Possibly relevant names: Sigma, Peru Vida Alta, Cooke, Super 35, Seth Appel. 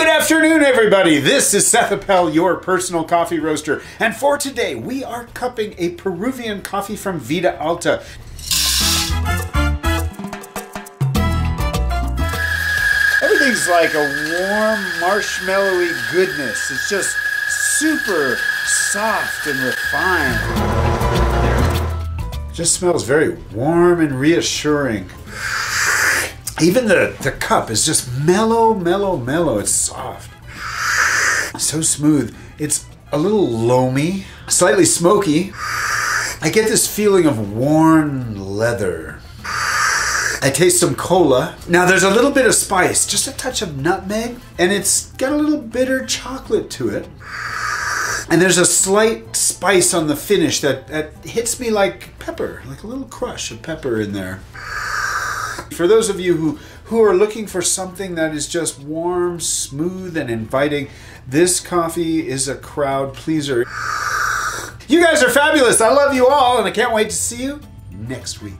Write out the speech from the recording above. Good afternoon, everybody. This is Seth Appel, your personal coffee roaster. And for today, we are cupping a Peruvian coffee from Vida Alta. Everything's like a warm, marshmallowy goodness. It's just super soft and refined. It just smells very warm and reassuring. Even the cup is just mellow, mellow, mellow. It's soft. So smooth. It's a little loamy, slightly smoky. I get this feeling of worn leather. I taste some cola. Now there's a little bit of spice, just a touch of nutmeg, and it's got a little bitter chocolate to it. And there's a slight spice on the finish that hits me like pepper, like a little crush of pepper in there. For those of you who are looking for something that is just warm, smooth, and inviting, this coffee is a crowd pleaser. You guys are fabulous. I love you all, and I can't wait to see you next week.